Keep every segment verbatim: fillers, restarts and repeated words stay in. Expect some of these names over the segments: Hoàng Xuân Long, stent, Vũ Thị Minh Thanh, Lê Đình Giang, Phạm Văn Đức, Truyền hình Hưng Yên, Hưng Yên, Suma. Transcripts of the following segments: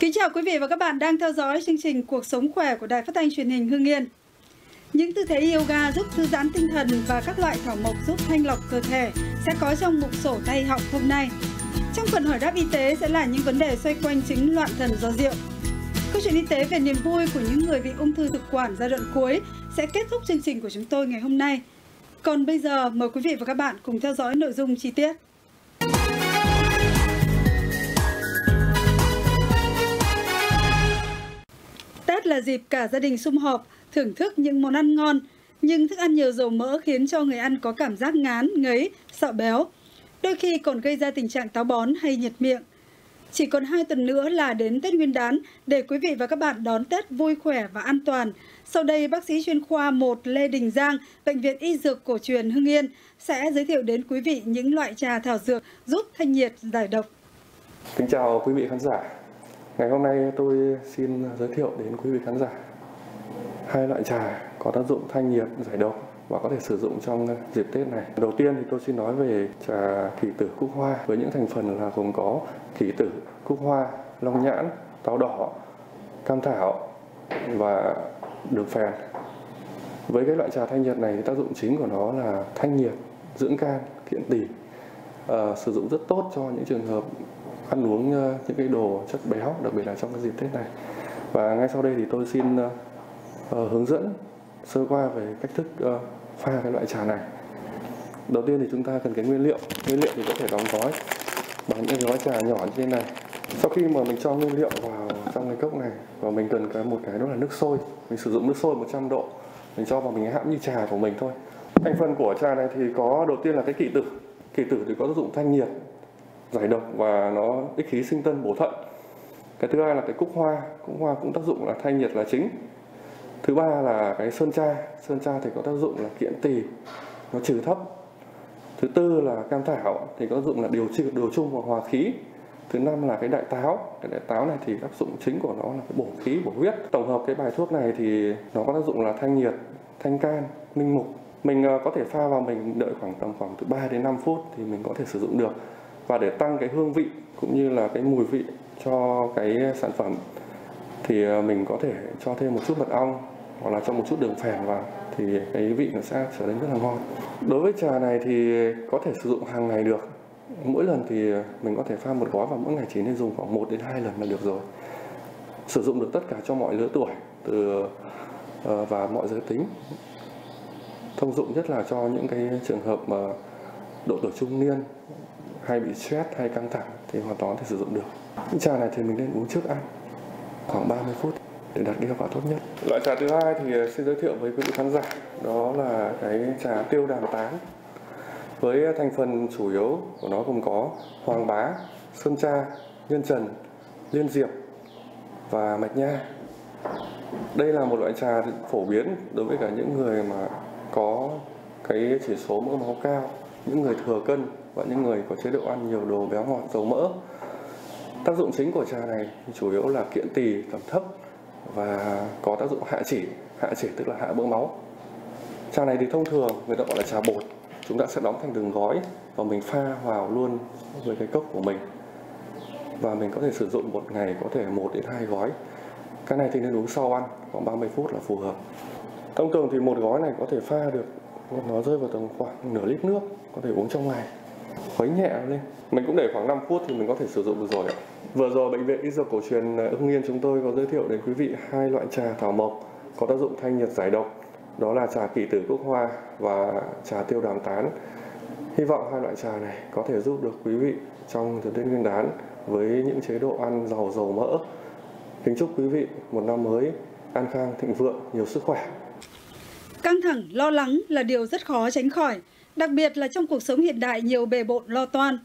Kính chào quý vị và các bạn đang theo dõi chương trình Cuộc Sống Khỏe của Đài Phát Thanh Truyền hình Hưng Yên. Những tư thế yoga giúp thư giãn tinh thần và các loại thảo mộc giúp thanh lọc cơ thể sẽ có trong mục sổ tay học hôm nay. Trong phần hỏi đáp y tế sẽ là những vấn đề xoay quanh chứng loạn thần do rượu. Câu chuyện y tế về niềm vui của những người bị ung thư thực quản giai đoạn cuối sẽ kết thúc chương trình của chúng tôi ngày hôm nay. Còn bây giờ mời quý vị và các bạn cùng theo dõi nội dung chi tiết. Tết là dịp cả gia đình sum họp, thưởng thức những món ăn ngon, nhưng thức ăn nhiều dầu mỡ khiến cho người ăn có cảm giác ngán, ngấy, sợ béo. Đôi khi còn gây ra tình trạng táo bón hay nhiệt miệng. Chỉ còn hai tuần nữa là đến Tết Nguyên đán để quý vị và các bạn đón Tết vui khỏe và an toàn. Sau đây, bác sĩ chuyên khoa một Lê Đình Giang, Bệnh viện Y Dược Cổ truyền Hưng Yên sẽ giới thiệu đến quý vị những loại trà thảo dược giúp thanh nhiệt, giải độc. Kính chào quý vị khán giả. Ngày hôm nay tôi xin giới thiệu đến quý vị khán giả hai loại trà có tác dụng thanh nhiệt, giải độc và có thể sử dụng trong dịp Tết này. Đầu tiên thì tôi xin nói về trà kỳ tử cúc hoa với những thành phần là gồm có kỳ tử, cúc hoa, long nhãn, táo đỏ, cam thảo và đường phèn. Với cái loại trà thanh nhiệt này thì tác dụng chính của nó là thanh nhiệt, dưỡng can, kiện tỳ. À, sử dụng rất tốt cho những trường hợp ăn uống những cái đồ chất béo, đặc biệt là trong cái dịp Tết này. Và ngay sau đây thì tôi xin uh, hướng dẫn sơ qua về cách thức uh, pha cái loại trà này. Đầu tiên thì chúng ta cần cái nguyên liệu. Nguyên liệu thì có thể đóng gói bằng những cái gói trà nhỏ như thế này. Sau khi mà mình cho nguyên liệu vào trong cái cốc này và mình cần cái một cái đó là nước sôi. Mình sử dụng nước sôi một trăm độ. Mình cho vào mình hãm như trà của mình thôi. Thành phần của trà này thì có đầu tiên là cái kỳ tử. Kỳ tử thì có tác dụng thanh nhiệt, giải độc và nó ích khí sinh tân, bổ thận. Cái thứ hai là cái cúc hoa, cúc hoa cũng tác dụng là thanh nhiệt là chính. Thứ ba là cái sơn tra, sơn tra thì có tác dụng là kiện tỳ, nó trừ thấp. Thứ tư là cam thảo thì có tác dụng là điều trị điều trung và hòa khí. Thứ năm là cái đại táo, cái đại táo này thì tác dụng chính của nó là cái bổ khí, bổ huyết. Tổng hợp cái bài thuốc này thì nó có tác dụng là thanh nhiệt, thanh can, minh mục. Mình có thể pha vào mình đợi khoảng tầm khoảng từ ba đến năm phút thì mình có thể sử dụng được. Và để tăng cái hương vị cũng như là cái mùi vị cho cái sản phẩm thì mình có thể cho thêm một chút mật ong hoặc là cho một chút đường phèn vào thì cái vị nó sẽ trở nên rất là ngon. Đối với trà này thì có thể sử dụng hàng ngày được. Mỗi lần thì mình có thể pha một gói và mỗi ngày chỉ nên dùng khoảng một đến hai lần là được rồi. Sử dụng được tất cả cho mọi lứa tuổi từ và mọi giới tính. Thông dụng nhất là cho những cái trường hợp mà độ tuổi trung niên hay bị stress hay căng thẳng thì hoàn toàn có thể sử dụng được. Những trà này thì mình nên uống trước ăn khoảng ba mươi phút để đạt được hiệu quả tốt nhất. Loại trà thứ hai thì xin giới thiệu với quý vị khán giả, đó là cái trà tiêu đàm tán. Với thành phần chủ yếu của nó gồm có hoàng bá, sơn tra, nhân trần, liên diệp và mạch nha. Đây là một loại trà phổ biến đối với cả những người mà có cái chỉ số mỡ máu cao, những người thừa cân và những người có chế độ ăn nhiều đồ béo ngọt, dầu mỡ. Tác dụng chính của trà này chủ yếu là kiện tỳ, tầm thấp và có tác dụng hạ chỉ. Hạ chỉ tức là hạ mỡ máu. Trà này thì thông thường người ta gọi là trà bột. Chúng ta sẽ đóng thành từng gói và mình pha vào luôn với cái cốc của mình. Và mình có thể sử dụng một ngày có thể một đến hai gói. Cái này thì nên uống sau ăn khoảng ba mươi phút là phù hợp. Thông thường thì một gói này có thể pha được, nó rơi vào tầm khoảng nửa lít nước, có thể uống trong ngày. Khuấy nhẹ lên. Mình cũng để khoảng năm phút thì mình có thể sử dụng được rồi ạ. Vừa rồi Bệnh viện Y Dược Cổ truyền Hưng Yên chúng tôi có giới thiệu đến quý vị hai loại trà thảo mộc có tác dụng thanh nhiệt, giải độc. Đó là trà kỳ tử cúc hoa và trà tiêu đàm tán. Hy vọng hai loại trà này có thể giúp được quý vị trong dịp Tết Nguyên đán với những chế độ ăn giàu dầu mỡ. Kính chúc quý vị một năm mới an khang, thịnh vượng, nhiều sức khỏe. Căng thẳng, lo lắng là điều rất khó tránh khỏi, đặc biệt là trong cuộc sống hiện đại nhiều bề bộn lo toan.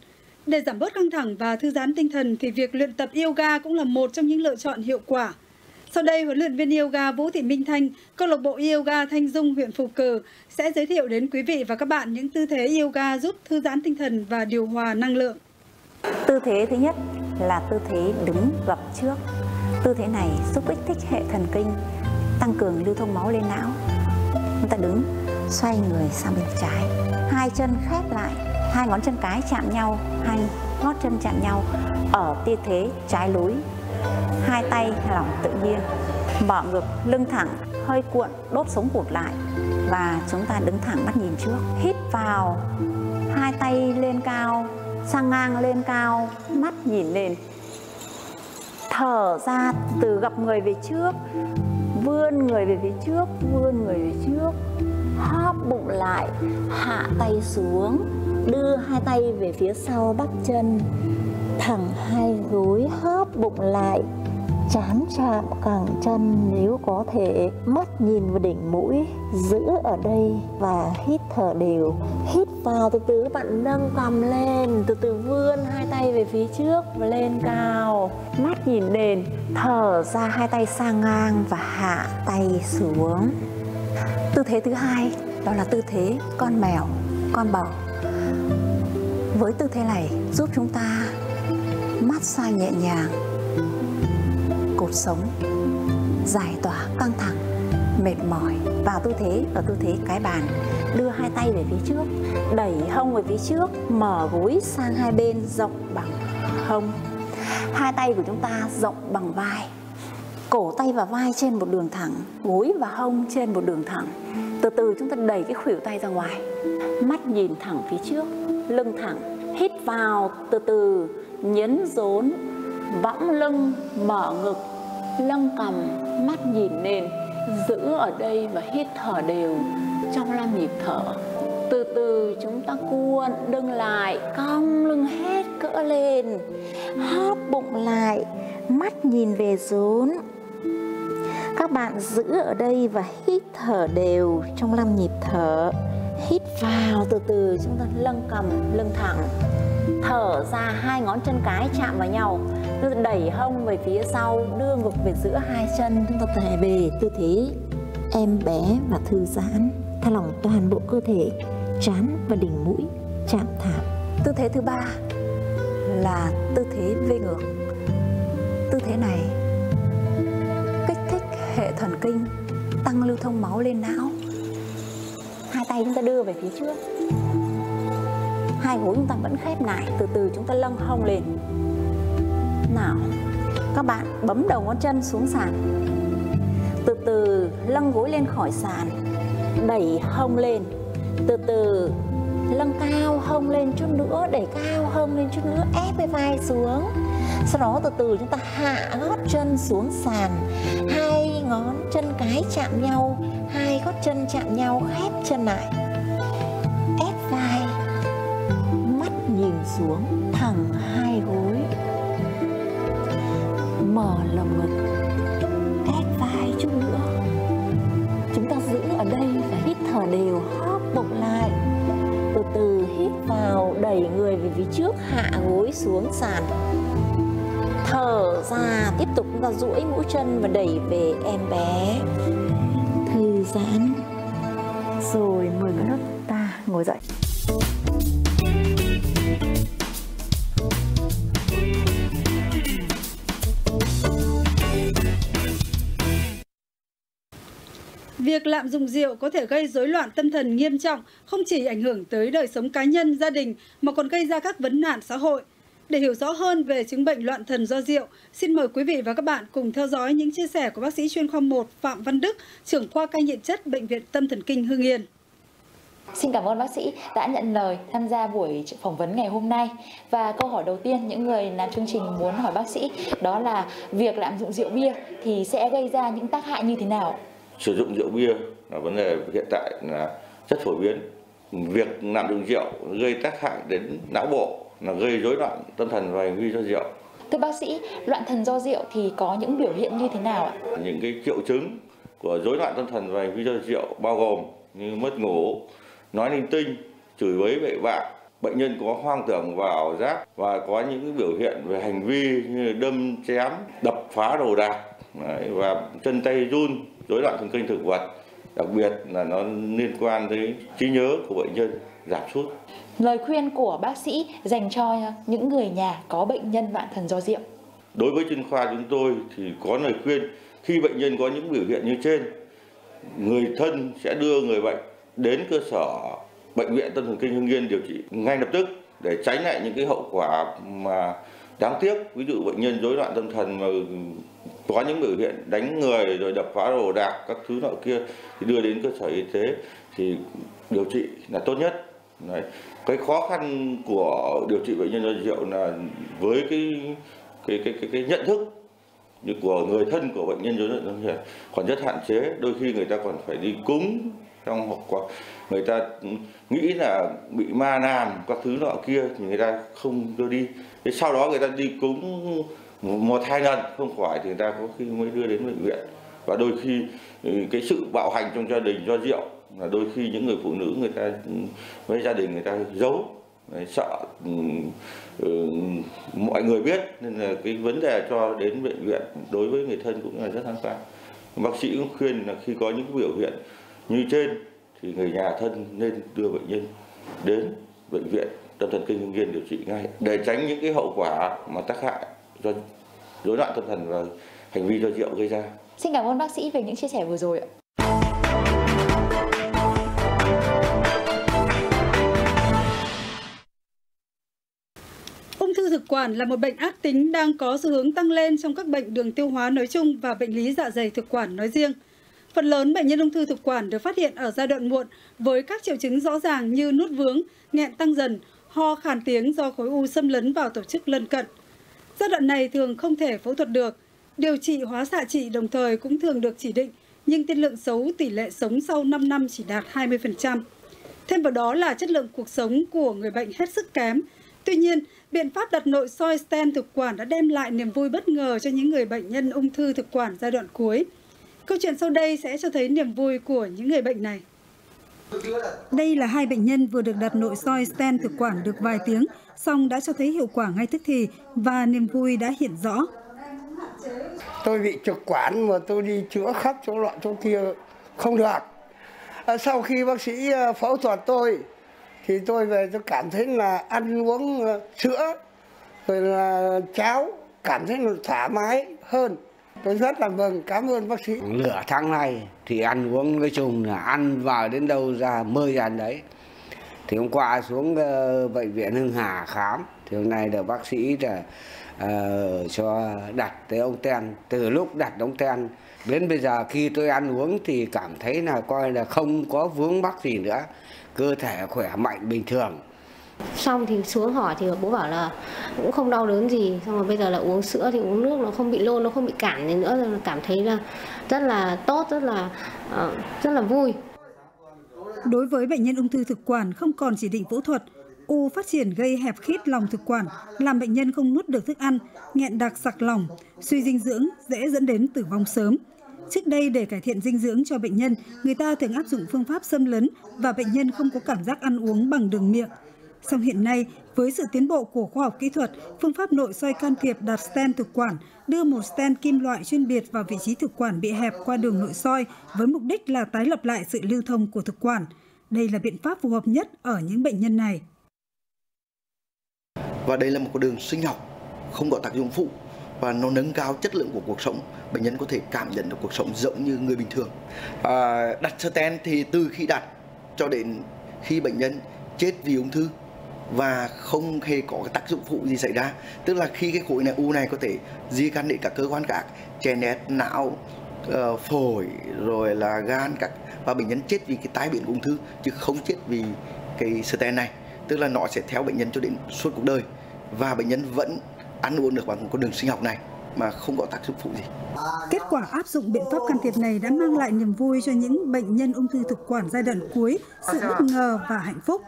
Để giảm bớt căng thẳng và thư giãn tinh thần thì việc luyện tập yoga cũng là một trong những lựa chọn hiệu quả. Sau đây, huấn luyện viên yoga Vũ Thị Minh Thanh, câu lạc bộ yoga Thanh Dung, huyện Phù Cử sẽ giới thiệu đến quý vị và các bạn những tư thế yoga giúp thư giãn tinh thần và điều hòa năng lượng. Tư thế thứ nhất là tư thế đứng gập trước. Tư thế này giúp kích thích hệ thần kinh, tăng cường lưu thông máu lên não. Chúng ta đứng, xoay người sang bên trái, hai chân khép lại, hai ngón chân cái chạm nhau, hai gót chân chạm nhau ở tư thế trái lối hai tay lỏng tự nhiên, mở ngực lưng thẳng, hơi cuộn đốt sống cụt lại và chúng ta đứng thẳng mắt nhìn trước. Hít vào, hai tay lên cao, sang ngang lên cao, mắt nhìn lên. Thở ra từ gập người về trước, vươn người về phía trước, vươn người về trước, hóp bụng lại, hạ tay xuống, đưa hai tay về phía sau bắp chân, thẳng hai gối, hóp bụng lại, chán chạm cẳng chân nếu có thể, mắt nhìn vào đỉnh mũi, giữ ở đây và hít thở đều. Hít vào từ từ các bạn nâng cằm lên, từ từ vươn hai tay về phía trước và lên cao, mắt nhìn đền. Thở ra hai tay sang ngang và hạ tay xuống. Tư thế thứ hai đó là tư thế con mèo, con bò. Với tư thế này giúp chúng ta mát xa nhẹ nhàng cột sống, giải tỏa căng thẳng, mệt mỏi. Vào tư thế ở tư thế cái bàn, đưa hai tay về phía trước, đẩy hông về phía trước, mở gối sang hai bên rộng bằng hông. Hai tay của chúng ta rộng bằng vai, cổ tay và vai trên một đường thẳng, gối và hông trên một đường thẳng. Từ từ chúng ta đẩy cái khuỷu tay ra ngoài, mắt nhìn thẳng phía trước, lưng thẳng. Hít vào từ từ, nhấn rốn, võng lưng, mở ngực, lưng cằm, mắt nhìn nền, giữ ở đây và hít thở đều trong năm nhịp thở. Từ từ chúng ta cuộn lưng lại, cong lưng hết cỡ lên, hóp bụng lại, mắt nhìn về rốn. Các bạn giữ ở đây và hít thở đều trong năm nhịp thở. Hít vào từ từ chúng ta lưng cằm, lưng thẳng. Thở ra hai ngón chân cái chạm vào nhau, đẩy hông về phía sau, đưa ngực về giữa hai chân. Chúng ta thể về tư thế em bé và thư giãn, thả lỏng toàn bộ cơ thể, trán và đỉnh mũi chạm thảm. Tư thế thứ ba là tư thế vê ngược. Tư thế này kích thích hệ thần kinh, tăng lưu thông máu lên não. Hai tay chúng ta đưa về phía trước, hai gối chúng ta vẫn khép lại, từ từ chúng ta nâng hông lên. Nào, các bạn bấm đầu ngón chân xuống sàn, từ từ nâng gối lên khỏi sàn, đẩy hông lên, từ từ nâng cao hông lên chút nữa, đẩy cao hông lên chút nữa, ép cái vai xuống. Sau đó từ từ chúng ta hạ gót chân xuống sàn, hai ngón chân cái chạm nhau, hai gót chân chạm nhau, khép chân lại, ép vai, mắt nhìn xuống, thẳng hai gối, mở lồng ngực, ép vai chút nữa. Chúng ta giữ ở đây và hít thở đều, hóp bụng lại, từ từ hít vào, đẩy người về phía trước, hạ gối xuống sàn. Thở ra tiếp tục chúng ta duỗi mũi chân và đẩy về em bé, thư giãn. Rồi mười phút ta ngồi dậy. Việc lạm dụng rượu có thể gây rối loạn tâm thần nghiêm trọng, không chỉ ảnh hưởng tới đời sống cá nhân, gia đình mà còn gây ra các vấn nạn xã hội. Để hiểu rõ hơn về chứng bệnh loạn thần do rượu, xin mời quý vị và các bạn cùng theo dõi những chia sẻ của bác sĩ chuyên khoa một Phạm Văn Đức, trưởng khoa cai nghiện chất Bệnh viện Tâm thần kinh Hưng Yên. Xin cảm ơn bác sĩ đã nhận lời tham gia buổi phỏng vấn ngày hôm nay. Và câu hỏi đầu tiên những người làm chương trình muốn hỏi bác sĩ đó là việc lạm dụng rượu bia thì sẽ gây ra những tác hại như thế nào? Sử dụng rượu bia là vấn đề hiện tại là rất phổ biến. Việc lạm dụng rượu gây tác hại đến não bộ, là gây rối loạn tâm thần và hành vi do rượu. Thưa bác sĩ, loạn thần do rượu thì có những biểu hiện như thế nào ạ? Những cái triệu chứng của rối loạn tâm thần và hành vi do rượu bao gồm như mất ngủ, nói linh tinh, chửi bới bậy bạ, bệnh nhân có hoang tưởng và ảo giác và có những biểu hiện về hành vi như đâm chém, đập phá đồ đạc và chân tay run, rối loạn thần kinh thực vật, đặc biệt là nó liên quan tới trí nhớ của bệnh nhân giảm sút. Lời khuyên của bác sĩ dành cho những người nhà có bệnh nhân loạn thần do rượu. Đối với chuyên khoa chúng tôi thì có lời khuyên khi bệnh nhân có những biểu hiện như trên, người thân sẽ đưa người bệnh đến cơ sở Bệnh viện Tâm thần kinh Hưng Yên điều trị ngay lập tức để tránh lại những cái hậu quả mà Đáng tiếc, ví dụ bệnh nhân rối loạn tâm thần mà có những biểu hiện đánh người rồi đập phá đồ đạc các thứ nọ kia thì đưa đến cơ sở y tế thì điều trị là tốt nhất. Đấy. Cái khó khăn của điều trị bệnh nhân do rượu là với cái cái cái cái, cái nhận thức như của người thân của bệnh nhân rối loạn tâm thần còn rất hạn chế, đôi khi người ta còn phải đi cúng trong hoặc quả người ta nghĩ là bị ma làm các thứ nọ kia thì người ta không đưa đi. Thế sau đó người ta đi cúng một hai lần không khỏi thì người ta có khi mới đưa đến bệnh viện. Và đôi khi cái sự bạo hành trong gia đình do rượu là đôi khi những người phụ nữ người ta với gia đình người ta giấu, sợ ừ, mọi người biết, nên là cái vấn đề cho đến bệnh viện đối với người thân cũng là rất hăng cao. Bác sĩ cũng khuyên là khi có những biểu hiện như trên thì người nhà thân nên đưa bệnh nhân đến bệnh viện tâm thần kinh Hưng Yên điều trị ngay để tránh những cái hậu quả mà tác hại do rối loạn tâm thần và hành vi do rượu gây ra. Xin cảm ơn bác sĩ về những chia sẻ vừa rồi ạ. Ung thư thực quản là một bệnh ác tính đang có xu hướng tăng lên trong các bệnh đường tiêu hóa nói chung và bệnh lý dạ dày thực quản nói riêng. Phần lớn bệnh nhân ung thư thực quản được phát hiện ở giai đoạn muộn với các triệu chứng rõ ràng như nút vướng, nghẹn tăng dần, ho khàn tiếng do khối u xâm lấn vào tổ chức lân cận. Giai đoạn này thường không thể phẫu thuật được, điều trị hóa xạ trị đồng thời cũng thường được chỉ định, nhưng tiên lượng xấu, tỷ lệ sống sau năm năm chỉ đạt hai mươi phần trăm. Thêm vào đó là chất lượng cuộc sống của người bệnh hết sức kém. Tuy nhiên, biện pháp đặt nội soi stent thực quản đã đem lại niềm vui bất ngờ cho những người bệnh nhân ung thư thực quản giai đoạn cuối. Câu chuyện sau đây sẽ cho thấy niềm vui của những người bệnh này. Đây là hai bệnh nhân vừa được đặt nội soi stent thực quản được vài tiếng, song đã cho thấy hiệu quả ngay tức thì và niềm vui đã hiện rõ. Tôi bị thực quản mà tôi đi chữa khắp chỗ loạn chỗ kia không được. À, sau khi bác sĩ phẫu thuật tôi thì tôi về tôi cảm thấy là ăn uống sữa rồi là cháo cảm thấy là thoải mái hơn. Tôi rất là mừng, cảm ơn bác sĩ. Nửa tháng này thì ăn uống nói chung là ăn vào đến đâu ra mơi ra đấy. Thì hôm qua xuống uh, bệnh viện Hưng Hà khám, thì hôm nay được bác sĩ là uh, cho đặt cái ống ten. Từ lúc đặt ống ten đến bây giờ khi tôi ăn uống thì cảm thấy là coi là không có vướng mắc gì nữa, cơ thể khỏe mạnh bình thường. Xong thì xuống hỏi thì bố bảo là cũng không đau đớn gì, xong rồi bây giờ là uống sữa thì uống nước nó không bị lôn, nó không bị cản gì nữa, cảm thấy là rất là tốt, rất là rất là vui. Đối với bệnh nhân ung thư thực quản không còn chỉ định phẫu thuật, u phát triển gây hẹp khít lòng thực quản, làm bệnh nhân không nuốt được thức ăn, nghẹn đặc sặc lòng, suy dinh dưỡng dễ dẫn đến tử vong sớm. Trước đây để cải thiện dinh dưỡng cho bệnh nhân, người ta thường áp dụng phương pháp xâm lấn và bệnh nhân không có cảm giác ăn uống bằng đường miệng. Song hiện nay, với sự tiến bộ của khoa học kỹ thuật, phương pháp nội soi can thiệp đặt stent thực quản, đưa một stent kim loại chuyên biệt vào vị trí thực quản bị hẹp qua đường nội soi với mục đích là tái lập lại sự lưu thông của thực quản. Đây là biện pháp phù hợp nhất ở những bệnh nhân này. Và đây là một con đường sinh học, không có tác dụng phụ và nó nâng cao chất lượng của cuộc sống. Bệnh nhân có thể cảm nhận được cuộc sống giống như người bình thường. À, đặt stent thì từ khi đặt cho đến khi bệnh nhân chết vì ung thư và không hề có cái tác dụng phụ gì xảy ra, tức là khi cái khối này u này có thể di căn đến các cơ quan khác, chèn ép não, uh, phổi rồi là gan các, và bệnh nhân chết vì cái tái biến ung thư chứ không chết vì cái stent này, tức là nó sẽ theo bệnh nhân cho đến suốt cuộc đời và bệnh nhân vẫn ăn uống được bằng con đường sinh học này mà không có tác dụng phụ gì. Kết quả áp dụng biện pháp can thiệp này đã mang lại niềm vui cho những bệnh nhân ung thư thực quản giai đoạn cuối, sự bất ngờ và hạnh phúc.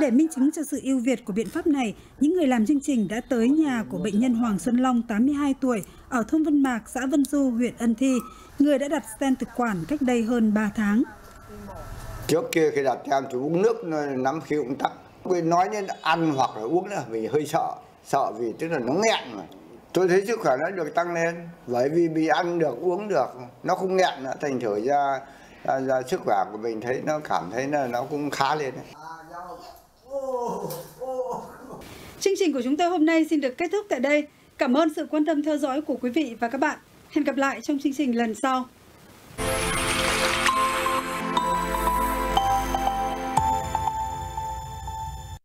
Để minh chứng cho sự ưu việt của biện pháp này, những người làm chương trình đã tới nhà của bệnh nhân Hoàng Xuân Long, tám mươi hai tuổi, ở thôn Vân Mạc, xã Vân Du, huyện Ân Thi, người đã đặt stent thực quản cách đây hơn ba tháng. Trước kia khi đặt stent thì uống nước nắm khi cũng tắc. Nói nên ăn hoặc là uống là vì hơi sợ, sợ vì tức là nó nghẹn mà. Tôi thấy sức khỏe nó được tăng lên, bởi vì bị ăn được, uống được, nó không nghẹn nữa, thành thử ra, ra, ra sức khỏe của mình thấy nó cảm thấy là nó cũng khá lên. Chương trình của chúng tôi hôm nay xin được kết thúc tại đây. Cảm ơn sự quan tâm theo dõi của quý vị và các bạn. Hẹn gặp lại trong chương trình lần sau.